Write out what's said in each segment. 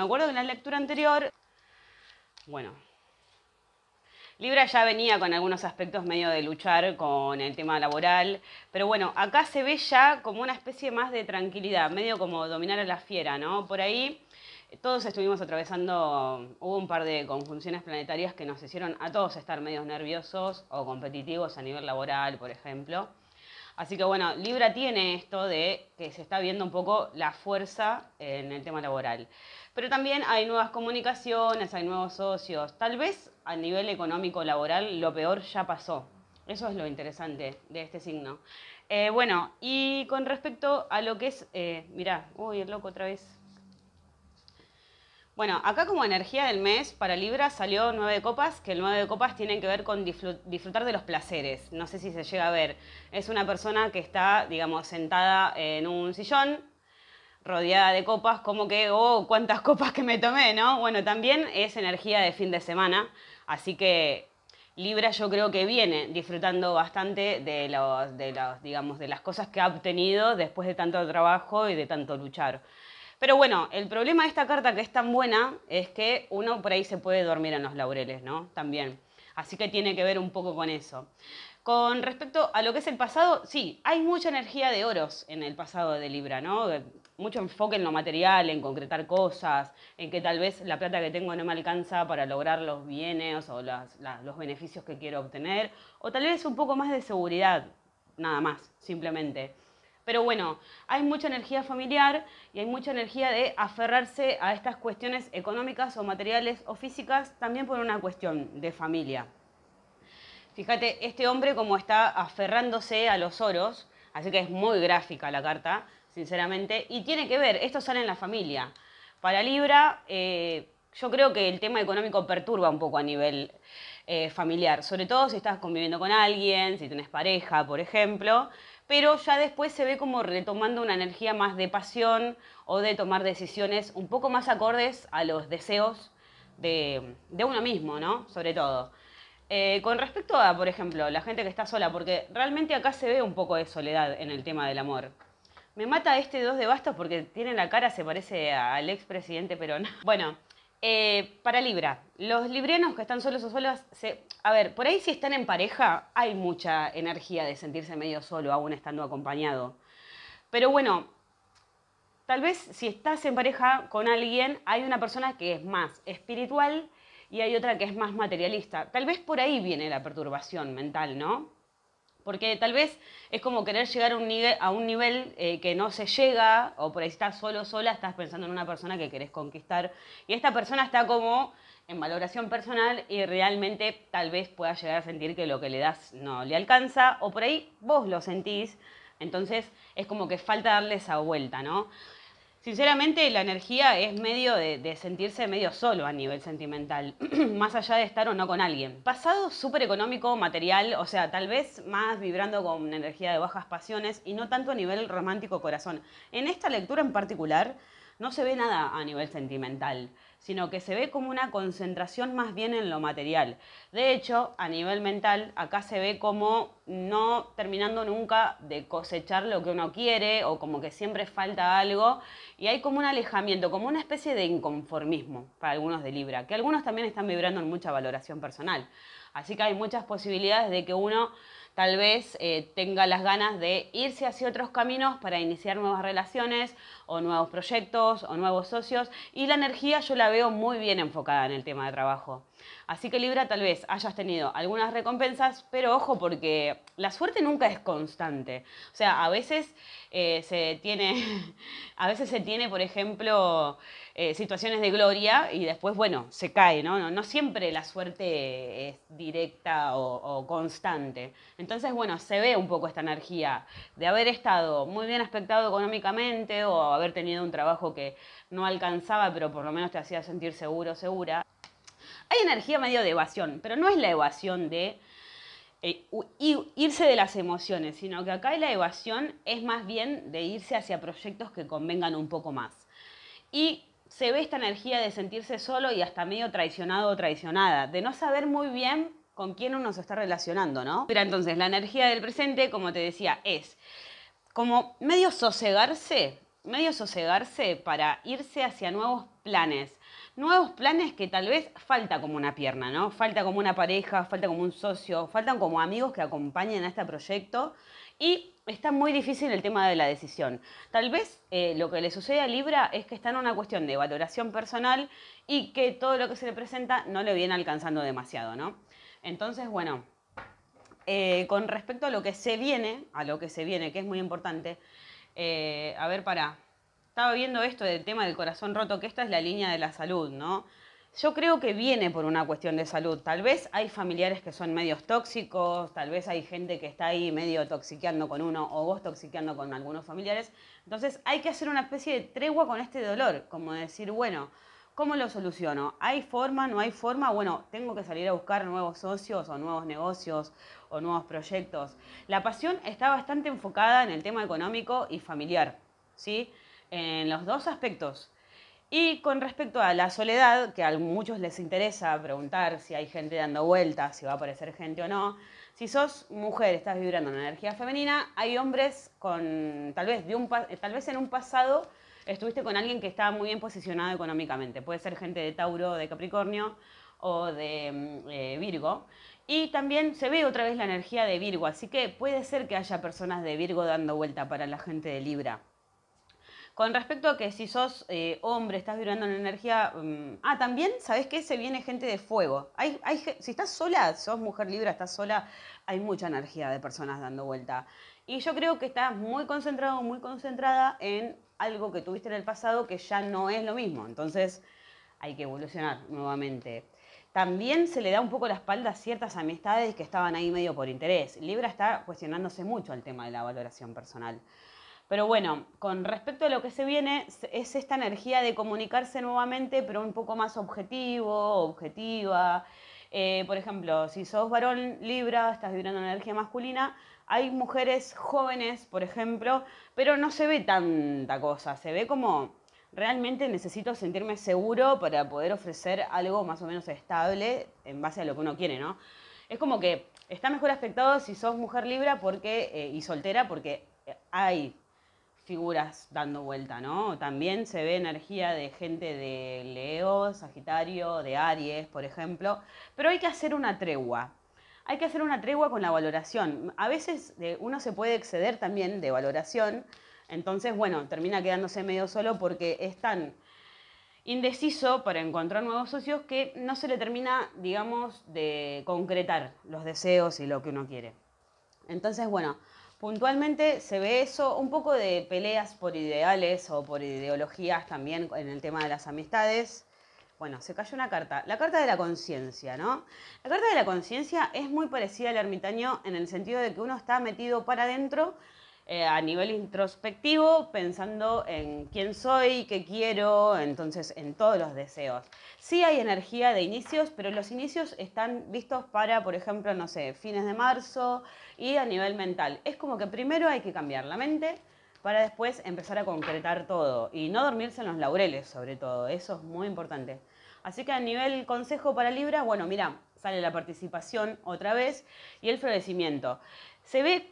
Me acuerdo que en la lectura anterior, bueno, Libra ya venía con algunos aspectos medio de luchar con el tema laboral, pero bueno, acá se ve ya como una especie más de tranquilidad, medio como dominar a la fiera, ¿no? Por ahí todos estuvimos atravesando, hubo un par de conjunciones planetarias que nos hicieron a todos estar medios nerviosos o competitivos a nivel laboral, por ejemplo. Así que bueno, Libra tiene esto de que se está viendo un poco la fuerza en el tema laboral. Pero también hay nuevas comunicaciones, hay nuevos socios. Tal vez a nivel económico laboral lo peor ya pasó. Eso es lo interesante de este signo. Bueno, y con respecto a lo que es... mirá, uy, el loco otra vez. Bueno, acá como energía del mes para Libra salió 9 de copas, que el 9 de copas tiene que ver con disfrutar de los placeres. No sé si se llega a ver. Es una persona que está, digamos, sentada en un sillón, rodeada de copas, como que, oh, cuántas copas que me tomé, ¿no? Bueno, también es energía de fin de semana, así que Libra yo creo que viene disfrutando bastante digamos, de las cosas que ha obtenido después de tanto trabajo y de tanto luchar. Pero bueno, el problema de esta carta que es tan buena es que uno por ahí se puede dormir en los laureles, ¿no? También. Así que tiene que ver un poco con eso. Con respecto a lo que es el pasado, sí, hay mucha energía de oros en el pasado de Libra, ¿no? Mucho enfoque en lo material, en concretar cosas, en que tal vez la plata que tengo no me alcanza para lograr los bienes o los beneficios que quiero obtener, o tal vez un poco más de seguridad, nada más, simplemente. Pero bueno, hay mucha energía familiar y hay mucha energía de aferrarse a estas cuestiones económicas o materiales o físicas también por una cuestión de familia. Fíjate, este hombre como está aferrándose a los oros, así que es muy gráfica la carta, sinceramente, y tiene que ver, esto sale en la familia. Para Libra, yo creo que el tema económico perturba un poco a nivel familiar, sobre todo si estás conviviendo con alguien, si tenés pareja, por ejemplo... pero ya después se ve como retomando una energía más de pasión o de tomar decisiones un poco más acordes a los deseos de uno mismo, ¿no? Sobre todo. Con respecto a, por ejemplo, la gente que está sola, porque realmente acá se ve un poco de soledad en el tema del amor. Me mata este 2 de bastos porque tiene la cara, se parece al expresidente Perón. Bueno, para Libra, los librianos que están solos o solas... A ver, por ahí si están en pareja hay mucha energía de sentirse medio solo, aún estando acompañado. Pero bueno, tal vez si estás en pareja con alguien, hay una persona que es más espiritual y hay otra que es más materialista. Tal vez por ahí viene la perturbación mental, ¿no? Porque tal vez es como querer llegar a un nivel que no se llega, o por ahí estás solo o sola, estás pensando en una persona que querés conquistar. Y esta persona está como... en valoración personal y realmente tal vez puedas llegar a sentir que lo que le das no le alcanza o por ahí vos lo sentís, entonces es como que falta darle esa vuelta, ¿no? Sinceramente la energía es medio de sentirse medio solo a nivel sentimental, más allá de estar o no con alguien. Pasado súper económico, material, o sea, tal vez más vibrando con una energía de bajas pasiones y no tanto a nivel romántico corazón. En esta lectura en particular no se ve nada a nivel sentimental, sino que se ve como una concentración más bien en lo material. De hecho, a nivel mental, acá se ve como no terminando nunca de cosechar lo que uno quiere o como que siempre falta algo y hay como un alejamiento, como una especie de inconformismo para algunos de Libra, que algunos también están vibrando en mucha valoración personal. Así que hay muchas posibilidades de que uno tal vez tenga las ganas de irse hacia otros caminos para iniciar nuevas relaciones o nuevos proyectos o nuevos socios. Y la energía yo la veo muy bien enfocada en el tema de trabajo. Así que Libra, tal vez hayas tenido algunas recompensas, pero ojo porque la suerte nunca es constante. O sea, a veces se tiene, por ejemplo, situaciones de gloria y después, bueno, se cae, ¿no? No siempre la suerte es directa o constante. Entonces, bueno, se ve un poco esta energía de haber estado muy bien aspectado económicamente o haber tenido un trabajo que no alcanzaba, pero por lo menos te hacía sentir seguro o segura. Hay energía medio de evasión, pero no es la evasión de irse de las emociones, sino que acá la evasión es más bien de irse hacia proyectos que convengan un poco más. Y se ve esta energía de sentirse solo y hasta medio traicionado o traicionada, de no saber muy bien con quién uno se está relacionando, ¿no? Pero entonces la energía del presente, como te decía, es como medio sosegarse para irse hacia nuevos planes. Nuevos planes que tal vez falta como una pierna, ¿no? Falta como una pareja, falta como un socio, faltan como amigos que acompañen a este proyecto. Y está muy difícil el tema de la decisión. Tal vez lo que le sucede a Libra es que está en una cuestión de valoración personal y que todo lo que se le presenta no le viene alcanzando demasiado, ¿no? Entonces, bueno, con respecto a lo que se viene, que es muy importante, a ver, pará. Estaba viendo esto del tema del corazón roto, que esta es la línea de la salud, ¿no? Yo creo que viene por una cuestión de salud. Tal vez hay familiares que son medios tóxicos, tal vez hay gente que está ahí medio toxiqueando con uno o vos toxiqueando con algunos familiares. Entonces hay que hacer una especie de tregua con este dolor, como decir, bueno, ¿cómo lo soluciono? ¿Hay forma? ¿No hay forma? Bueno, tengo que salir a buscar nuevos socios o nuevos negocios o nuevos proyectos. La pasión está bastante enfocada en el tema económico y familiar, ¿sí? En los dos aspectos. Y con respecto a la soledad, que a muchos les interesa preguntar si hay gente dando vueltas, si va a aparecer gente o no. Si sos mujer, estás vibrando en energía femenina, hay hombres con tal vez en un pasado estuviste con alguien que estaba muy bien posicionado económicamente. Puede ser gente de Tauro, de Capricornio o de Virgo. Y también se ve otra vez la energía de Virgo, así que puede ser que haya personas de Virgo dando vuelta para la gente de Libra. Con respecto a que si sos hombre, estás vibrando en energía... también, ¿sabés qué? Se viene gente de fuego. Si estás sola, sos mujer Libra, estás sola, hay mucha energía de personas dando vuelta. Y yo creo que estás muy concentrado, muy concentrada en algo que tuviste en el pasado que ya no es lo mismo. Entonces, hay que evolucionar nuevamente. También se le da un poco la espalda a ciertas amistades que estaban ahí medio por interés. Libra está cuestionándose mucho el tema de la valoración personal. Pero bueno, con respecto a lo que se viene, es esta energía de comunicarse nuevamente, pero un poco más objetiva. Por ejemplo, si sos varón Libra, estás vibrando energía masculina, hay mujeres jóvenes, por ejemplo, pero no se ve tanta cosa. Se ve como realmente necesito sentirme seguro para poder ofrecer algo más o menos estable en base a lo que uno quiere, ¿no? Es como que está mejor aspectado si sos mujer Libra porque, y soltera porque hay figuras dando vuelta, ¿no? También se ve energía de gente de Leo, Sagitario, de Aries, por ejemplo. Pero hay que hacer una tregua. Hay que hacer una tregua con la valoración. A veces uno se puede exceder también de valoración. Entonces, bueno, termina quedándose medio solo porque es tan indeciso para encontrar nuevos socios que no se le termina, digamos, de concretar los deseos y lo que uno quiere. Entonces, bueno... Puntualmente se ve eso, un poco de peleas por ideales o por ideologías también en el tema de las amistades. Bueno, se cayó una carta. La carta de la conciencia, ¿no? La carta de la conciencia es muy parecida al ermitaño en el sentido de que uno está metido para adentro a nivel introspectivo, pensando en quién soy, qué quiero, entonces en todos los deseos. Sí hay energía de inicios, pero los inicios están vistos para, por ejemplo, no sé, fines de marzo y a nivel mental. Es como que primero hay que cambiar la mente para después empezar a concretar todo y no dormirse en los laureles, sobre todo. Eso es muy importante. Así que a nivel consejo para Libra, bueno, mira, sale la participación otra vez y el florecimiento. Se ve...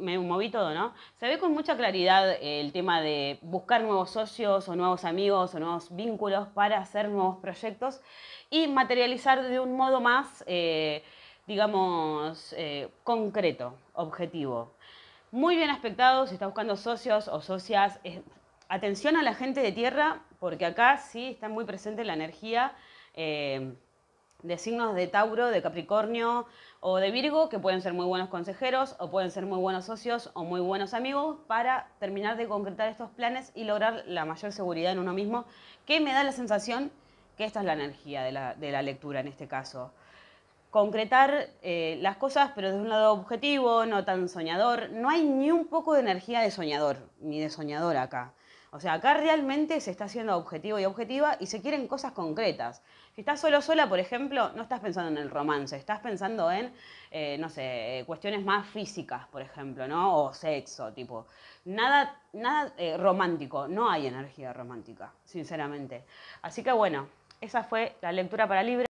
me moví todo, ¿no? Se ve con mucha claridad el tema de buscar nuevos socios o nuevos amigos o nuevos vínculos para hacer nuevos proyectos y materializar de un modo más, digamos, concreto, objetivo. Muy bien aspectado, si está buscando socios o socias, atención a la gente de tierra, porque acá sí está muy presente la energía de signos de Tauro, de Capricornio o de Virgo, que pueden ser muy buenos consejeros o pueden ser muy buenos socios o muy buenos amigos para terminar de concretar estos planes y lograr la mayor seguridad en uno mismo, que me da la sensación que esta es la energía de la lectura en este caso. Concretar las cosas, pero desde un lado objetivo, no tan soñador. No hay ni un poco de energía de soñador, ni de soñadora acá. O sea, acá realmente se está haciendo objetivo y objetiva y se quieren cosas concretas. Si estás solo o sola, por ejemplo, no estás pensando en el romance, estás pensando en, no sé, cuestiones más físicas, por ejemplo, ¿no? O sexo, tipo. Nada romántico, no hay energía romántica, sinceramente. Así que bueno, esa fue la lectura para Libra.